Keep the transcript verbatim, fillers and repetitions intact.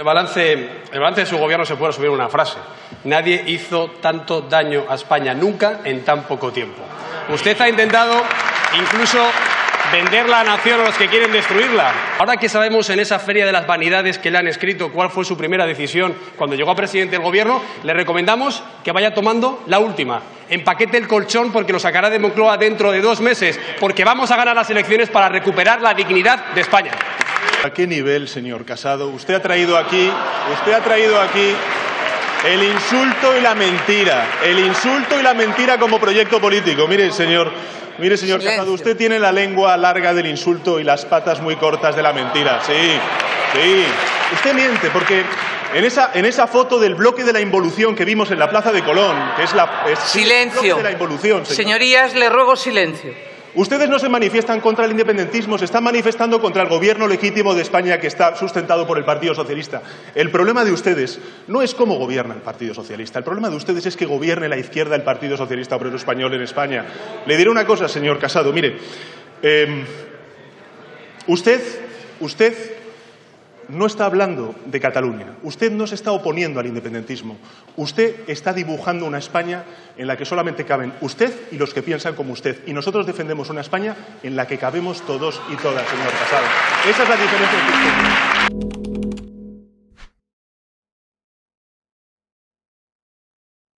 El balance, el balance de su gobierno se puede resumir en una frase. Nadie hizo tanto daño a España nunca en tan poco tiempo. Usted ha intentado incluso vender la nación a los que quieren destruirla. Ahora que sabemos en esa feria de las vanidades que le han escrito cuál fue su primera decisión cuando llegó a presidente del gobierno, le recomendamos que vaya tomando la última. Empaquete el colchón porque lo sacará de Moncloa dentro de dos meses, porque vamos a ganar las elecciones para recuperar la dignidad de España. ¿A qué nivel, señor Casado? Usted ha traído aquí, usted ha traído aquí el insulto y la mentira, el insulto y la mentira como proyecto político. Mire, señor, mire, señor Casado, usted tiene la lengua larga del insulto y las patas muy cortas de la mentira. Sí, sí. Usted miente porque en esa, en esa foto del bloque de la involución que vimos en la Plaza de Colón, que es la es, silencio. El bloque de la involución, señor. Señorías, le ruego silencio. Ustedes no se manifiestan contra el independentismo, se están manifestando contra el gobierno legítimo de España que está sustentado por el Partido Socialista. El problema de ustedes no es cómo gobierna el Partido Socialista, el problema de ustedes es que gobierne la izquierda el Partido Socialista Obrero Español en España. Le diré una cosa, señor Casado, mire, eh, usted, usted no está hablando de Cataluña, usted no se está oponiendo al independentismo, usted está dibujando una España en la que solamente caben usted y los que piensan como usted. Y nosotros defendemos una España en la que cabemos todos y todas, señor Casado. Esa es la diferencia que usted tiene.